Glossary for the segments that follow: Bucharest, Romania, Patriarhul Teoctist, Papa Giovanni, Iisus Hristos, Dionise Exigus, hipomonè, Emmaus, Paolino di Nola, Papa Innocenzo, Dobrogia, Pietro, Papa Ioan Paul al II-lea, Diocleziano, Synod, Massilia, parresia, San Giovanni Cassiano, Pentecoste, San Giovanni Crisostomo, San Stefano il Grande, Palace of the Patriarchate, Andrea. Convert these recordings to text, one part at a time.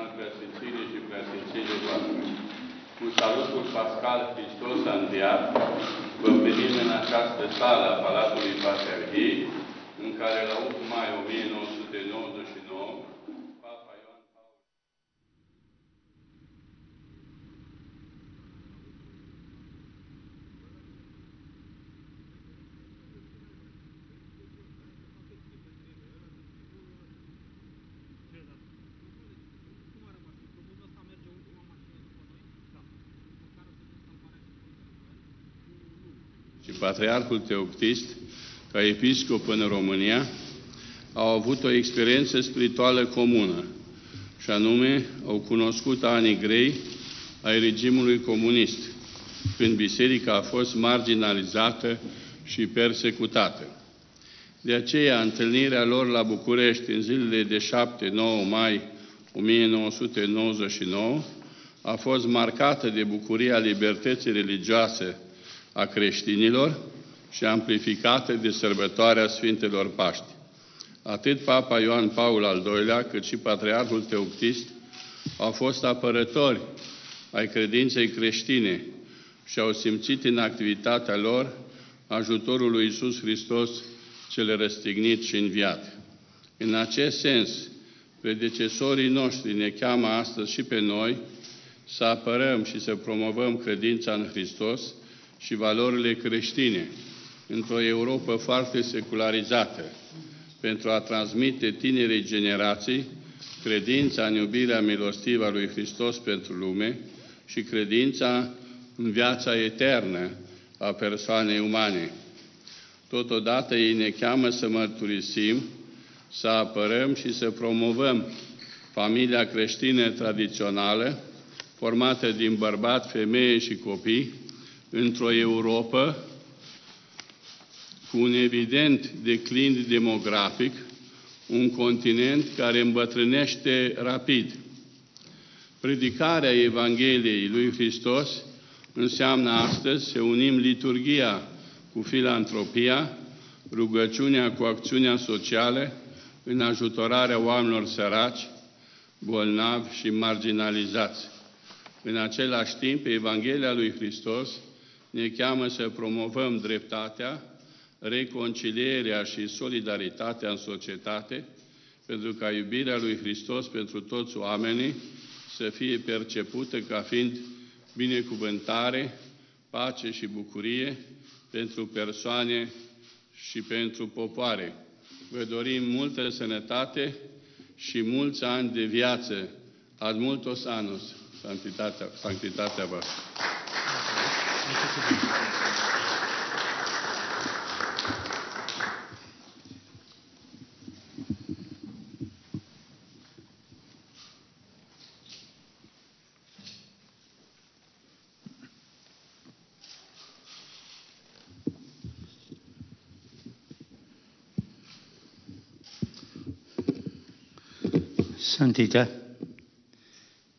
internațional preasfințirii și preasfințirii voastre. Cu salutul pascal Hristos a înviat, vă primim în această sală a Palatului Patriarhiei, în care la 8 mai 1999, Papa Ioan Paul... Și Patriarhul Teoctist, ca episcop în România, au avut o experiență spirituală comună, și anume au cunoscut anii grei ai regimului comunist, când biserica a fost marginalizată și persecutată. De aceea, întâlnirea lor la București în zilele de 7-9 mai 1999 a fost marcată de bucuria libertății religioase a creștinilor și amplificată de sărbătoarea Sfintelor Paști. Atât Papa Ioan Paul al II-lea, cât și Patriarhul Teoctist au fost apărători ai credinței creștine și au simțit în activitatea lor ajutorul lui Iisus Hristos cel răstignit și înviat. În acest sens, predecesorii noștri ne cheamă astăzi și pe noi să apărăm și să promovăm credința în Hristos și valorile creștine într-o Europa foarte secularizată, pentru a transmite tinerei generații credința în iubirea milostivă a lui Hristos pentru lume și credința în viața eternă a persoanei umane. Totodată ei ne cheamă să mărturisim, să apărăm și să promovăm familia creștină tradițională, formată din bărbați, femeie și copii, într-o Europa cu un evident declin demografic, un continent care îmbătrânește rapid. Predicarea Evangheliei lui Hristos înseamnă astăzi să unim liturghia cu filantropia, rugăciunea cu acțiunea socială în ajutorarea oamenilor săraci, bolnavi și marginalizați. În același timp, Evanghelia lui Hristos ne cheamă să promovăm dreptatea, reconcilierea și solidaritatea în societate, pentru ca iubirea lui Hristos pentru toți oamenii să fie percepută ca fiind binecuvântare, pace și bucurie pentru persoane și pentru popoare. Vă dorim multă sănătate și mulți ani de viață. Ad multos anus, sanctitatea voastră. Santità,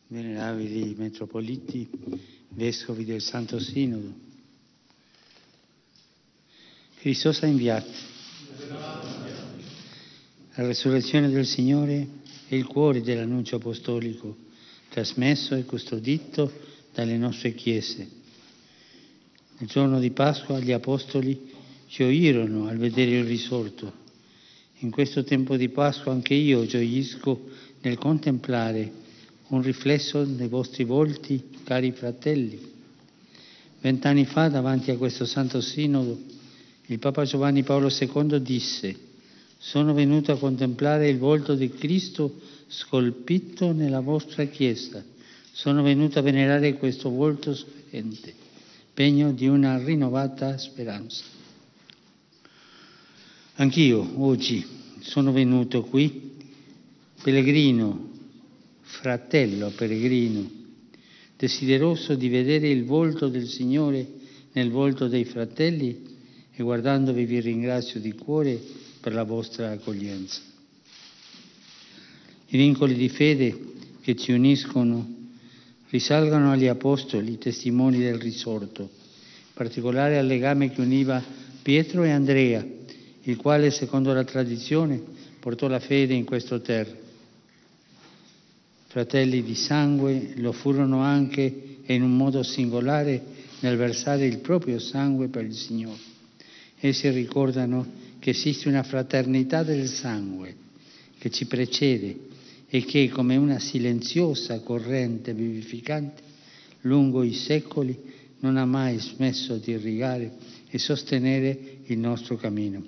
venerabili metropoliti, vescovi del Santo Sinodo, Cristo ha inviato. La resurrezione del Signore è il cuore dell'annuncio apostolico, trasmesso e custodito dalle nostre chiese. Il giorno di Pasqua gli Apostoli gioirono al vedere il risorto. In questo tempo di Pasqua anche io gioisco nel contemplare un riflesso dei vostri volti, cari fratelli. 20 anni fa, davanti a questo Santo Sinodo, il Papa Giovanni Paolo II disse: «Sono venuto a contemplare il volto di Cristo scolpito nella vostra Chiesa. Sono venuto a venerare questo volto sofferente, pegno di una rinnovata speranza». Anch'io oggi sono venuto qui, pellegrino, fratello pellegrino, desideroso di vedere il volto del Signore nel volto dei fratelli, e guardandovi vi ringrazio di cuore per la vostra accoglienza. I vincoli di fede che ci uniscono risalgono agli Apostoli, testimoni del risorto, in particolare al legame che univa Pietro e Andrea, il quale, secondo la tradizione, portò la fede in questo terra. fratelli di sangue, lo furono anche in un modo singolare nel versare il proprio sangue per il Signore. Essi ricordano che esiste una fraternità del sangue che ci precede e che, come una silenziosa corrente vivificante, lungo i secoli non ha mai smesso di irrigare e sostenere il nostro cammino.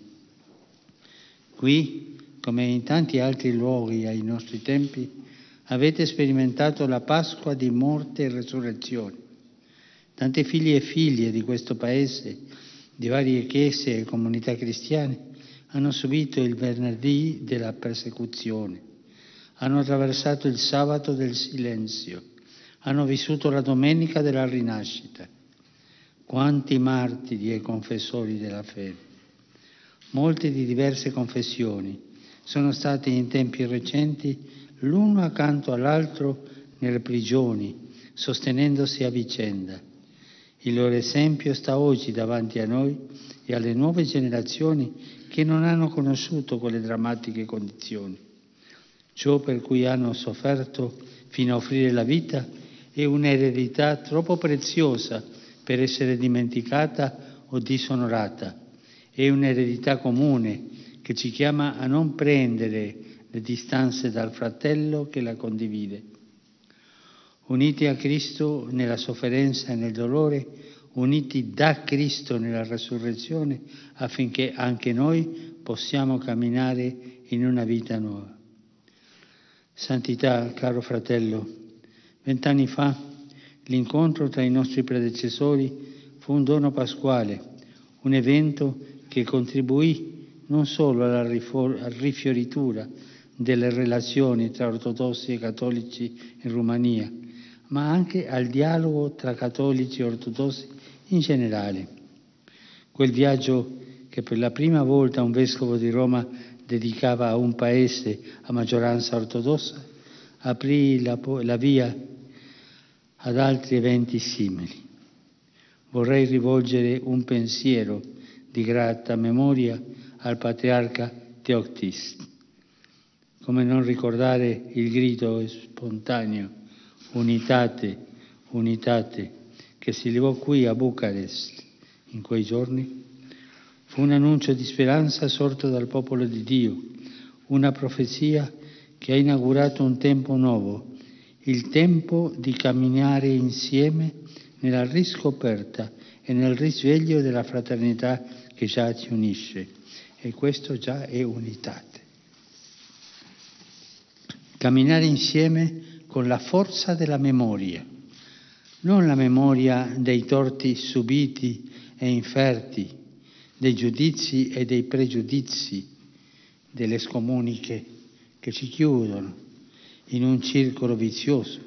Qui, come in tanti altri luoghi ai nostri tempi, avete sperimentato la Pasqua di morte e resurrezione. Tanti figli e figlie di questo paese, di varie chiese e comunità cristiane, hanno subito il venerdì della persecuzione, hanno attraversato il sabato del silenzio, hanno vissuto la domenica della rinascita. Quanti martiri e confessori della fede! Molti di diverse confessioni sono stati in tempi recenti l'uno accanto all'altro nelle prigioni, sostenendosi a vicenda. Il loro esempio sta oggi davanti a noi e alle nuove generazioni che non hanno conosciuto quelle drammatiche condizioni. Ciò per cui hanno sofferto fino a offrire la vita è un'eredità troppo preziosa per essere dimenticata o disonorata. È un'eredità comune che ci chiama a non prendere le distanze dal fratello che la condivide. Uniti a Cristo nella sofferenza e nel dolore, uniti da Cristo nella resurrezione, affinché anche noi possiamo camminare in una vita nuova. Santità, caro fratello, 20 anni fa l'incontro tra i nostri predecessori fu un dono pasquale, un evento che contribuì non solo alla rifioritura delle relazioni tra ortodossi e cattolici in Romania, ma anche al dialogo tra cattolici e ortodossi in generale. Quel viaggio che per la prima volta un vescovo di Roma dedicava a un paese a maggioranza ortodossa aprì la via ad altri eventi simili. Vorrei rivolgere un pensiero di grata memoria al Patriarca Teoctist. Come non ricordare il grido spontaneo "Unitate, unitate" che si levò qui a Bucharest in quei giorni? Fu un annuncio di speranza sorto dal popolo di Dio, una profezia che ha inaugurato un tempo nuovo, il tempo di camminare insieme nella riscoperta e nel risveglio della fraternità che già ci unisce, e questo già è unitate. Camminare insieme con la forza della memoria, non la memoria dei torti subiti e inferti, dei giudizi e dei pregiudizi, delle scomuniche che ci chiudono in un circolo vizioso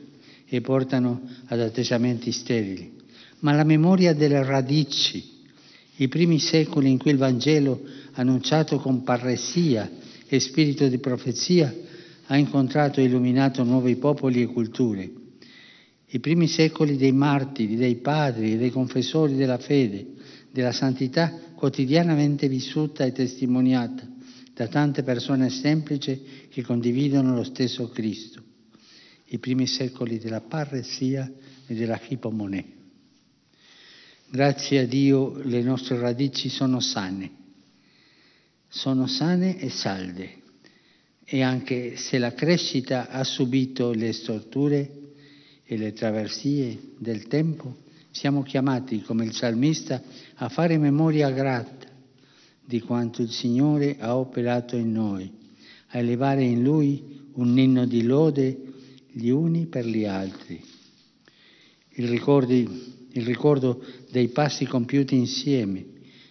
e portano ad atteggiamenti sterili, ma la memoria delle radici, i primi secoli in cui il Vangelo, annunciato con parresia e spirito di profezia, ha incontrato e illuminato nuovi popoli e culture. I primi secoli dei martiri, dei padri e dei confessori della fede, della santità quotidianamente vissuta e testimoniata da tante persone semplici che condividono lo stesso Cristo. I primi secoli della parresia e della hipomonè. Grazie a Dio le nostre radici sono sane e salde. E anche se la crescita ha subito le storture e le traversie del tempo, siamo chiamati, come il psalmista, a fare memoria grata di quanto il Signore ha operato in noi, a elevare in Lui un inno di lode gli uni per gli altri. Il ricordo dei passi compiuti insieme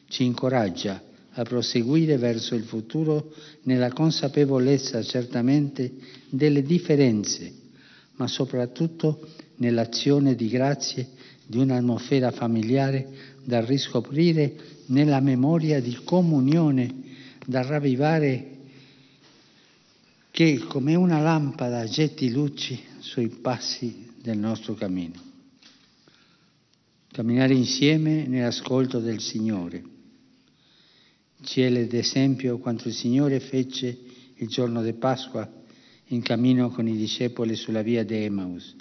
ci incoraggia a proseguire verso il futuro nella consapevolezza certamente delle differenze, ma soprattutto nell'azione di grazie di un'atmosfera familiare da riscoprire nella memoria di comunione, da ravvivare, che come una lampada getti luci sui passi del nostro cammino. Camminare insieme nell'ascolto del Signore. Ci è ad esempio quanto il Signore fece il giorno di Pasqua in cammino con i discepoli sulla via di Emmaus.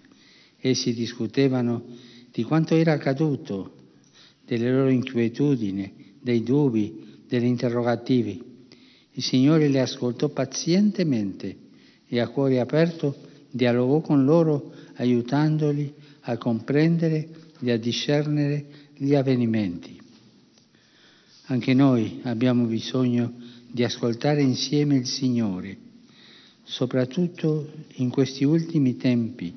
Essi discutevano di quanto era accaduto, delle loro inquietudini, dei dubbi, degli interrogativi. Il Signore li ascoltò pazientemente e a cuore aperto dialogò con loro, aiutandoli a comprendere e a discernere gli avvenimenti. Anche noi abbiamo bisogno di ascoltare insieme il Signore, soprattutto in questi ultimi tempi,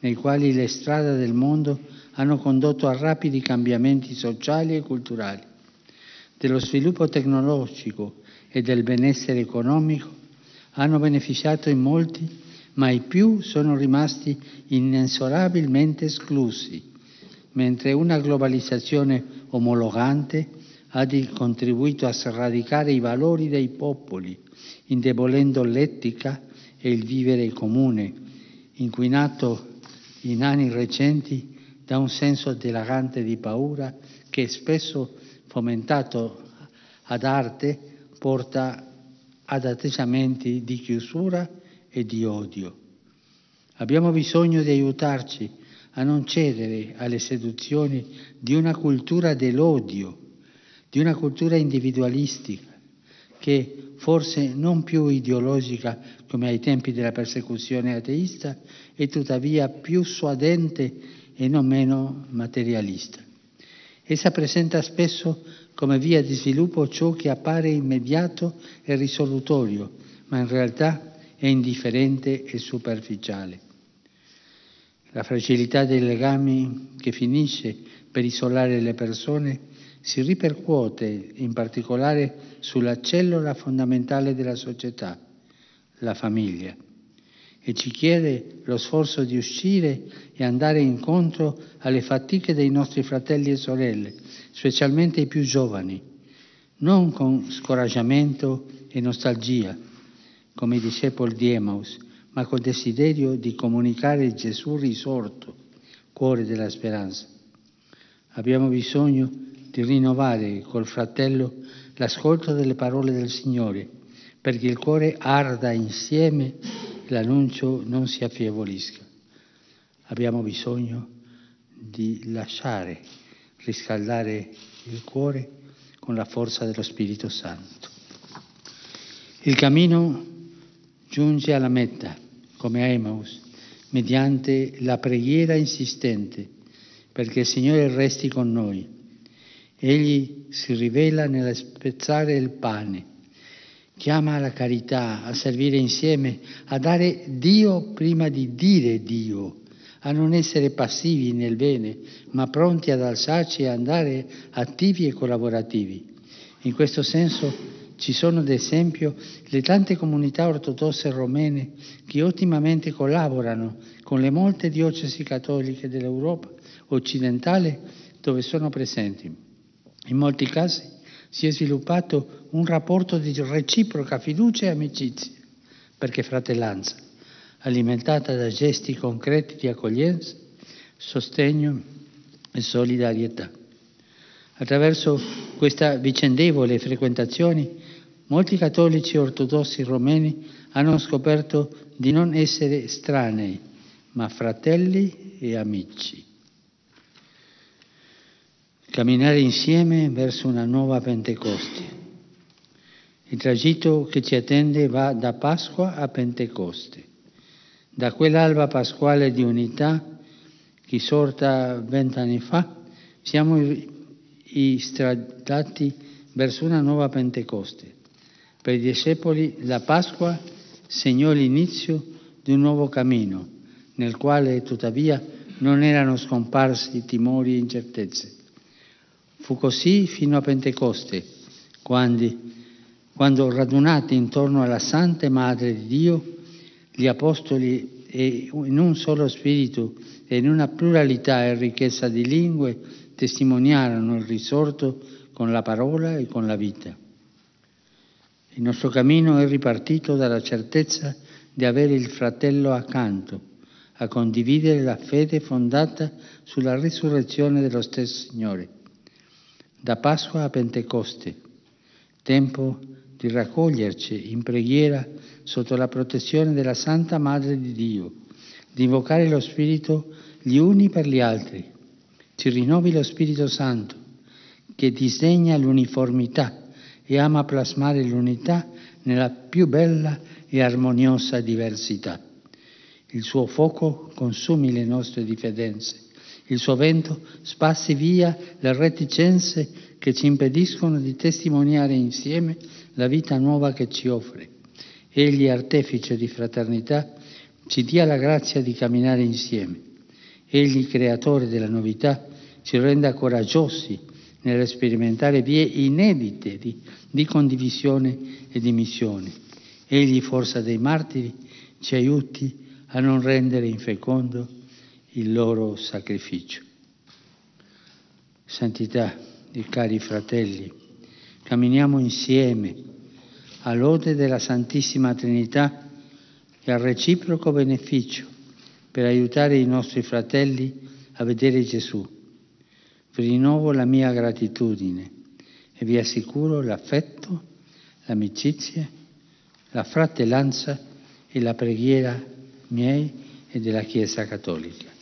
nei quali le strade del mondo hanno condotto a rapidi cambiamenti sociali e culturali, dello sviluppo tecnologico e del benessere economico, hanno beneficiato in molti, ma i più sono rimasti inesorabilmente esclusi, mentre una globalizzazione omologante ha contribuito a sradicare i valori dei popoli, indebolendo l'etica e il vivere comune, inquinato in anni recenti da un senso dilagante di paura che spesso, fomentato ad arte, porta ad atteggiamenti di chiusura e di odio. Abbiamo bisogno di aiutarci a non cedere alle seduzioni di una cultura dell'odio, di una cultura individualistica, che forse non più ideologica come ai tempi della persecuzione ateista, è tuttavia più suadente e non meno materialista. Essa presenta spesso come via di sviluppo ciò che appare immediato e risolutorio, ma in realtà è indifferente e superficiale. La fragilità dei legami, che finisce per isolare le persone, si ripercuote in particolare sulla cellula fondamentale della società, la famiglia, e ci chiede lo sforzo di uscire e andare incontro alle fatiche dei nostri fratelli e sorelle, specialmente i più giovani, non con scoraggiamento e nostalgia, come i discepoli di Emmaus, ma col desiderio di comunicare Gesù risorto, cuore della speranza. Abbiamo bisogno di rinnovare col fratello l'ascolto delle parole del Signore, perché il cuore arda insieme l'annuncio non si affievolisca. Abbiamo bisogno di lasciare riscaldare il cuore con la forza dello Spirito Santo. Il cammino giunge alla meta, come a Emmaus, mediante la preghiera insistente, perché il Signore resti con noi. Egli si rivela nel spezzare il pane, chiama alla carità, a servire insieme, a dare Dio prima di dire Dio, a non essere passivi nel bene, ma pronti ad alzarci e andare attivi e collaborativi. In questo senso ci sono, ad esempio, le tante comunità ortodosse romene che ottimamente collaborano con le molte diocesi cattoliche dell'Europa occidentale dove sono presenti. In molti casi si è sviluppato un rapporto di reciproca fiducia e amicizia, perché fratellanza, alimentata da gesti concreti di accoglienza, sostegno e solidarietà. Attraverso questa vicendevole frequentazione, molti cattolici ortodossi romeni hanno scoperto di non essere estranei, ma fratelli e amici. Camminare insieme verso una nuova Pentecoste. Il tragitto che ci attende va da Pasqua a Pentecoste, da quell'alba pasquale di unità che sorta 20 anni fa, siamo stradati verso una nuova Pentecoste. Per i discepoli la Pasqua segnò l'inizio di un nuovo cammino, nel quale tuttavia non erano scomparsi timori e incertezze. Fu così fino a Pentecoste, quando radunati intorno alla Santa Madre di Dio, gli Apostoli, in un solo spirito e in una pluralità e ricchezza di lingue, testimoniarono il risorto con la parola e con la vita. Il nostro cammino è ripartito dalla certezza di avere il fratello accanto, a condividere la fede fondata sulla risurrezione dello stesso Signore. Da Pasqua a Pentecoste, tempo di raccoglierci in preghiera sotto la protezione della Santa Madre di Dio, di invocare lo Spirito gli uni per gli altri. Ci rinnovi lo Spirito Santo, che disegna l'uniformità e ama plasmare l'unità nella più bella e armoniosa diversità. Il suo fuoco consumi le nostre diffidenze, il suo vento spassi via le reticenze che ci impediscono di testimoniare insieme la vita nuova che ci offre. Egli, artefice di fraternità, ci dia la grazia di camminare insieme. Egli, creatore della novità, ci renda coraggiosi nell'esperimentare vie inedite di condivisione e di missione. Egli, forza dei martiri, ci aiuti a non rendere infecondo il loro sacrificio. Santità, i cari fratelli, camminiamo insieme a lode della Santissima Trinità e al reciproco beneficio per aiutare i nostri fratelli a vedere Gesù. Vi rinnovo la mia gratitudine e vi assicuro l'affetto, l'amicizia, la fratellanza e la preghiera miei e della Chiesa Cattolica.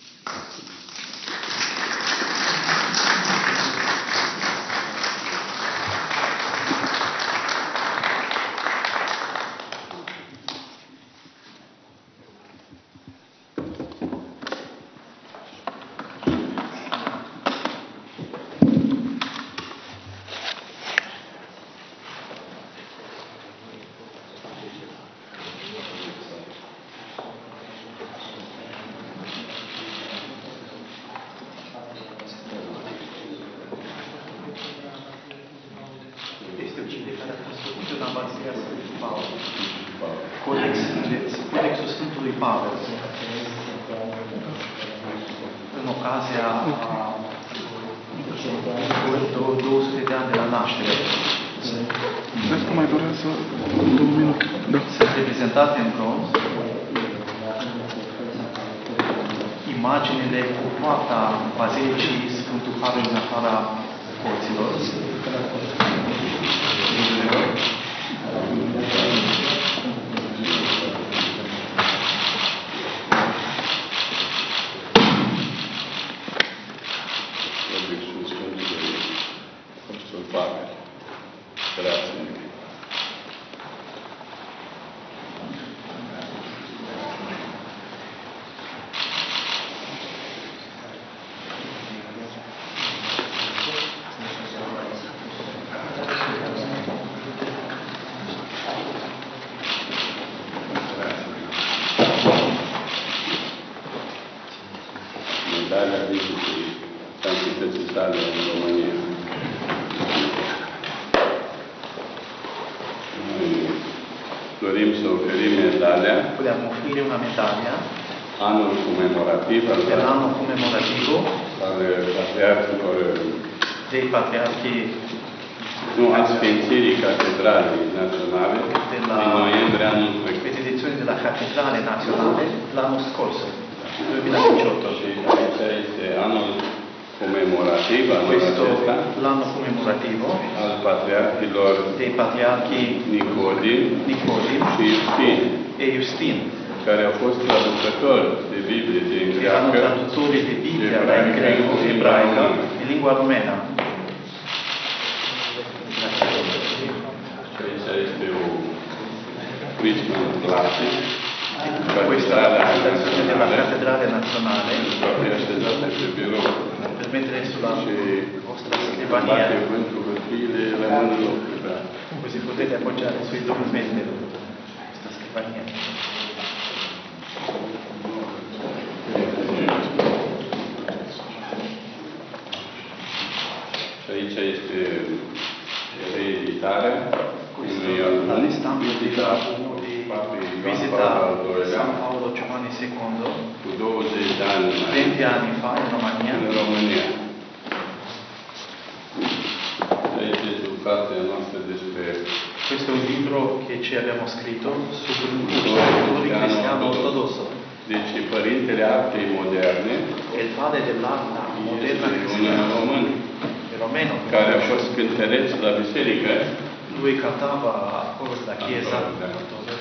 Lui cantava a coro della Chiesa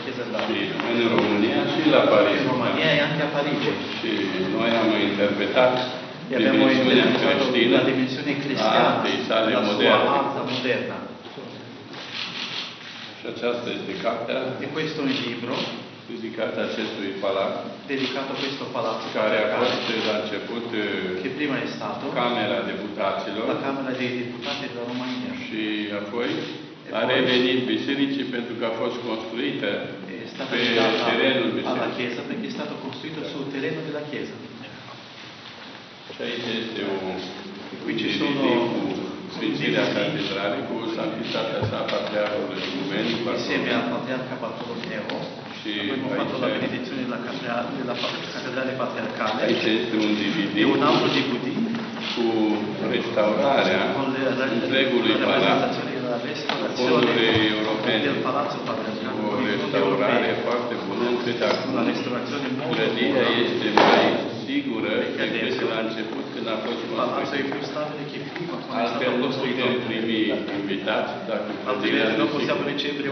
chiesa là. Sì, in Romania e la Parigi. In Romania e anche a Parigi. Sì, noi abbiamo interpretato la dimensione cristiana della sua arte moderna. Și aceasta este cartea. E questo è un libro dedicato a questo palazzo, care a fost la început Camera Deputaților, la Camera dei Deputati della Romania. Și apoi a revenit bisericii pentru că a fost construită pe terenul bisericii. Perché è stato costruito sul terreno della chiesa. Qui ci sono Sfințirea Catedralei cu Sfântitatea sa Patriarhului Teoctist, insieme al Patriarca Patriarhul Teoctist, abbiamo fatto la benedizione della Cattedrale Patriarcale. Aici este un DVD cu restaurarea întregului palazzo, fonduri europene, cu o restaurare foarte bună, încât acum grădirea este mai sigură decât la început când a fost construită. Altfel nu putem primi invitați dacă grădirea nu e sigură.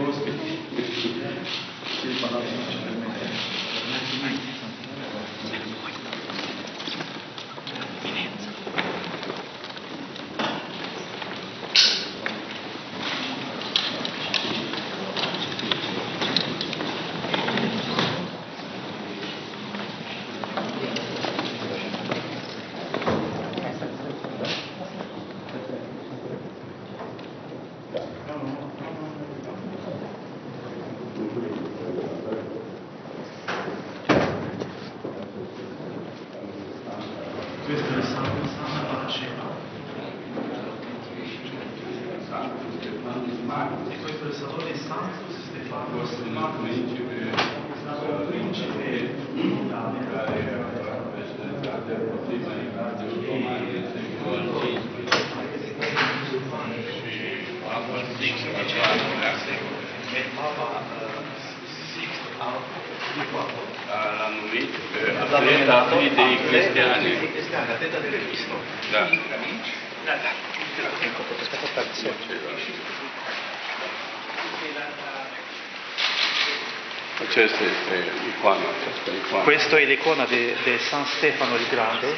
Questo è l'icona di San Stefano il Grande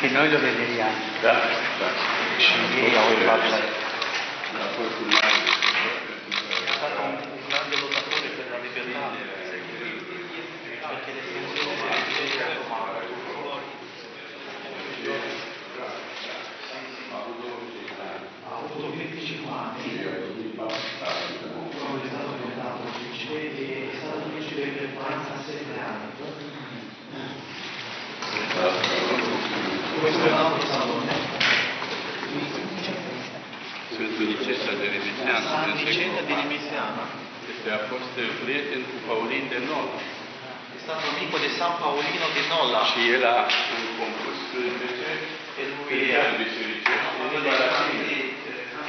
che noi lo veneriamo. È stato un grande lottatore per la libertà, perché le funzioni di libertà romana. Ha avuto 25 anni, è stato portato e è stato vicino per 47 anni. Questo è un altro salone. Sant'Unicetta di Limiziana. Este a fost prieten cu Paolino di Nola. È stato amico di San Paolino di Nola. E lui era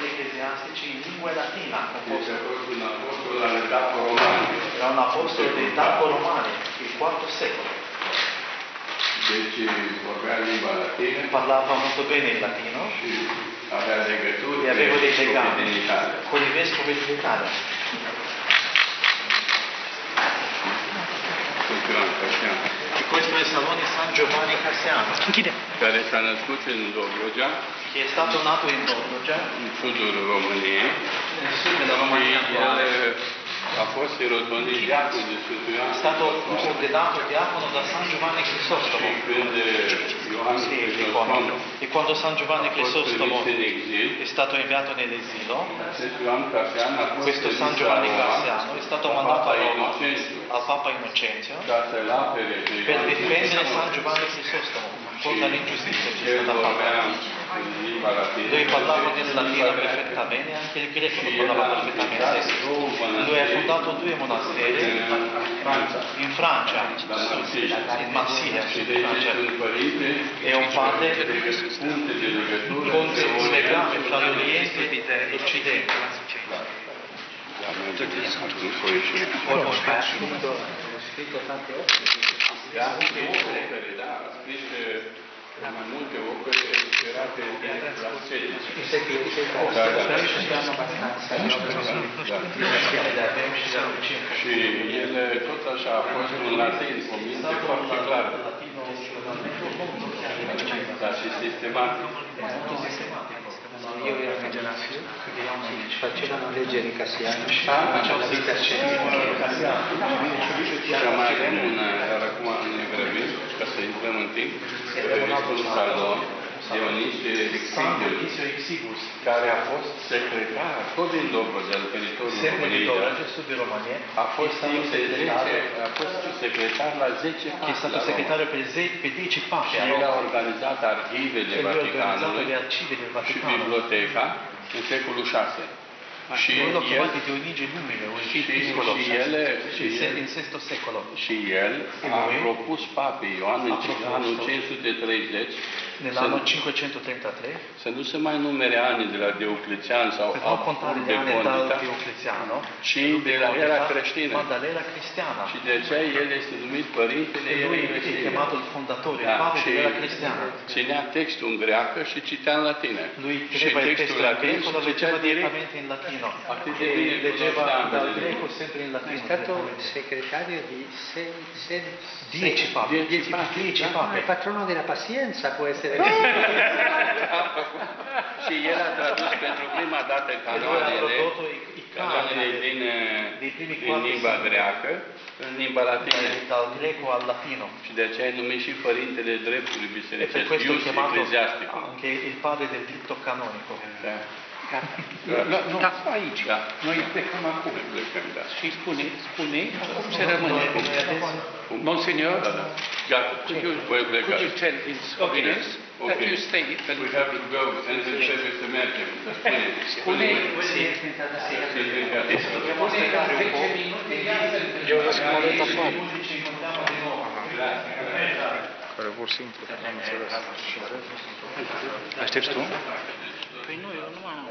ecclesiastici in lingua latina, era un apostolo dell'età romana, il IV secolo. Parlava molto bene il latino e aveva dei legami con i vescovi dell'Italia. E questo è il salone San Giovanni Cassiano, che è stato nato in Dobrogia, nel sud della Romania attuale. È stato condenato diacono da San Giovanni Crisostomo. E quando San Giovanni Crisostomo è stato inviato nell'esilo, questo San Giovanni Cassiano è stato mandato a Roma al Papa Innocenzo per difendere San Giovanni Crisostomo contro l'ingiustizia che è stata fatta. Lui parlava del latino perfettamente, anche il greco lo parlava perfettamente. Lui ha fondato due monasteri in Francia, in Massilia, e un padre con legame fra l'Oriente e l'Occidente. Ho scritto tante opere. ma molte opere riserate alla sede. Ci sono abbastanza, și el tot așa a fost un latin cu minte foarte clar, dar și sistematic. Io ero federazio, facevano leggere i Cassiano, facevano la vita scientifica. Cioè, mai avem un, acum ne grăbim, ca să intrăm în timp, un salon, Dionise Exigus, care a fost secretar, tot din Dobrogia, de teritoriul României, a fost secretar la 10 papi. È stato segretario per 10 papi. Și el a organizat arhivele Vaticanului și biblioteca în secolul 6. Și el a propus papii Ioan în anul 530 nell'anno 533 se non si mai numere anni della Diocleziano per non contare gli anni dal Diocleziano ma dall'era cristiana e lui è chiamato il fondatore, il padre dell'era cristiana. Ținea textul în greacă și citea în latină și textul latin lo leggeva direttamente in latino e leggeva dal greco sempre in latino. È stato segretario di 10 papi, il patrono della pazienza può essere. Și el a tradus pentru prima dată canoanele din limba greacă în limba latină. Și de aceea e numit și Părintele Dreptului Bisericesc, Ius Ecclesiasticul. Anche il padre del diritto canonico. Non sta aici. Noi plecăm acum. Și spune cum se rămâne. Monsignor, voi plecați. Could you tell him that you stay here? We have to go and trebuie să mergem. Spune. Eu răsc mă arăt afară. Care vor să intre. Aștepți tu? Păi nu, eu nu am.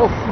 nostri